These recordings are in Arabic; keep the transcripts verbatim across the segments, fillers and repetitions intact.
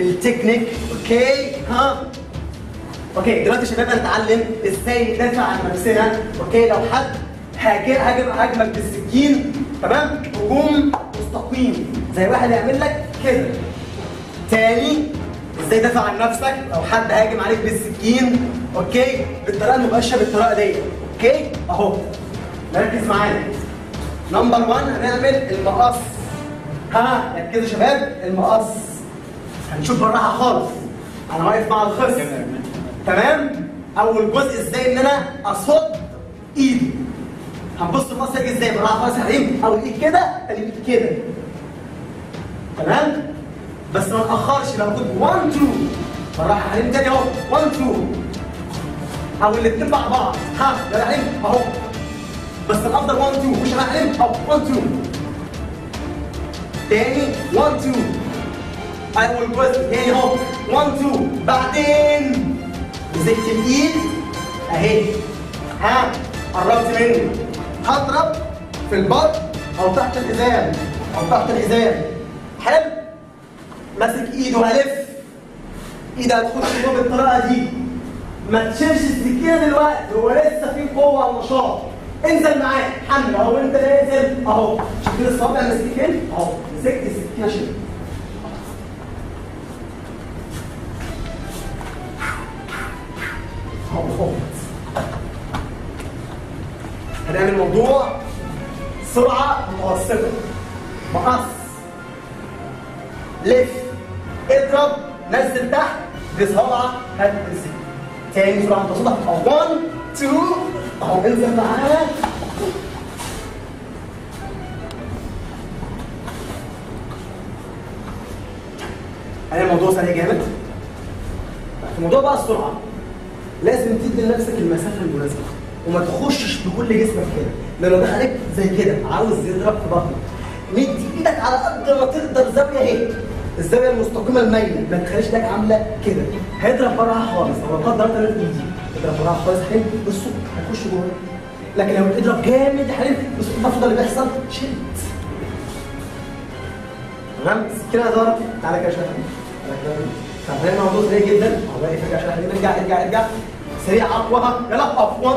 التكنيك. اوكي ها اوكي دلوقتي يا شباب هنتعلم ازاي ندافع عن نفسنا. اوكي لو حد هاجم هاجم هاجمك بالسكين تمام هجوم مستقيم زي واحد هيعمل لك كده. تاني ازاي تدافع عن نفسك لو حد هاجم عليك بالسكين اوكي بالطريقه المباشره بالطريقه دي. اوكي اهو ركز معايا. نمبر واحد هنعمل المقص. ها ركزوا يا شباب المقص هنشوف بالراحه خالص. انا واقف مع الخصم تمام. اول جزء ازاي ان انا اصد ايدي. هنبص المقص هيجي ازاي بالراحه خالص يا حبيبي. اول ايد كده تاني ايد كده تمام بس ما نتاخرش. لو كنت واحد اتنين بالراحه يا حبيبي تاني اهو واحد اتنين او الاتنين مع بعض. ها يا حبيبي اهو بس الافضل واحد اتنين مش هنعلم اهو واحد اتنين تاني واحد اتنين اول جزء تاني اهو واحد اتنين بعدين مسكت الايد اهي. ها قربت مني هضرب في البطن او تحت الحزام او تحت الحزام. حلو ماسك ايده وهلف ايدي هتخش جوه بالطريقه دي. ما تشيلش السكينه دلوقتي هو لسه فيه قوه على النشاط. انزل معايا حمل اهو انت نازل اهو. شوف كده الصوابع ماسكين فين اهو. مسكت السكينه شيل اهو اهو. هنعمل موضوع سرعه متوسطه. مقص لف اضرب نزل تحت بصوابعك هات السكينه. تاني سرعه متوسطه اهو واحد اتنين اهو. انزل معايا انا الموضوع سريع جامد. الموضوع بقى السرعه لازم تدي لنفسك المسافه المناسبه وما تخشش بكل جسمك كده لانه ده عليك زي كده عاوز يضرب في بطنك. مدي ايدك على قد ما تقدر زاويه اهي الزاويه المستقيمه المايله ما تخليش ايدك عامله كده. هيضرب براها خالص هو قدر تلات ايدي اضرب براها خالص حلو بالصوت هتخش جوه. لكن لو بتضرب جامد يا حبيبي بالصوت النفضه اللي بيحصل شلت تمام. السكينه ضربت تعالى كده شويه يا حبيبي. تعالى كده الموضوع سريع جدا اهو. واقف ارجع شويه يا حبيبي ارجع ارجع ارجع سريع اقوى يلا اقف واحد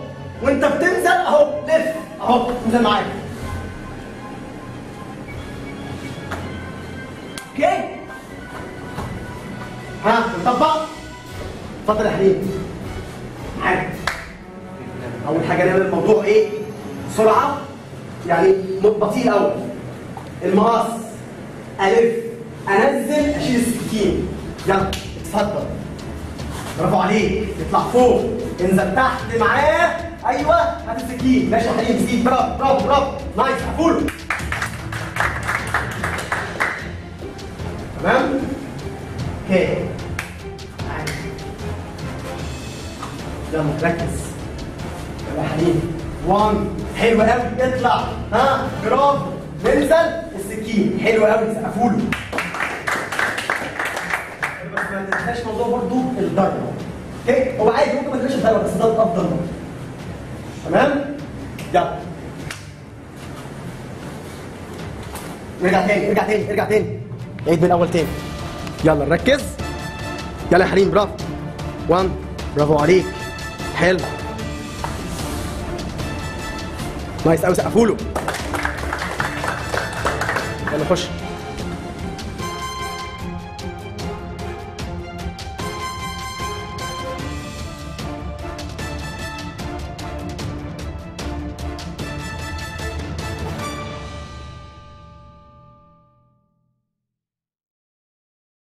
وانت بتنزل اهو لف اهو. انزل معايا اوكي. ها نطبق. اتفضل يا حبيبي معاك. اول حاجه نعمل الموضوع ايه بسرعه يعني بطيء الاول. المقص الف انزل اشيل السكين يلا اتفضل برافو عليك اطلع فوق انزل تحت معاه ايوه هات السكين ماشي يا حبيبي سيب برافو برافو برافو نايس فول تمام. اوكي يلا ركز يا حبيبي واحد حلو قوي اطلع. ها برافو ننزل السكين حلو قوي سقفوا له. بس ما تنساش موضوع برضه الضربه. اوكي هو عادي ممكن ما تنساش الضربه بس ده الافضل تمام. يلا ارجع تاني ارجع تاني ارجع تاني عيد من الاول تاني. يلا نركز يلا يا حليم برافو واحد برافو عليك حلو نايس قوي سقفوا له. يلا خش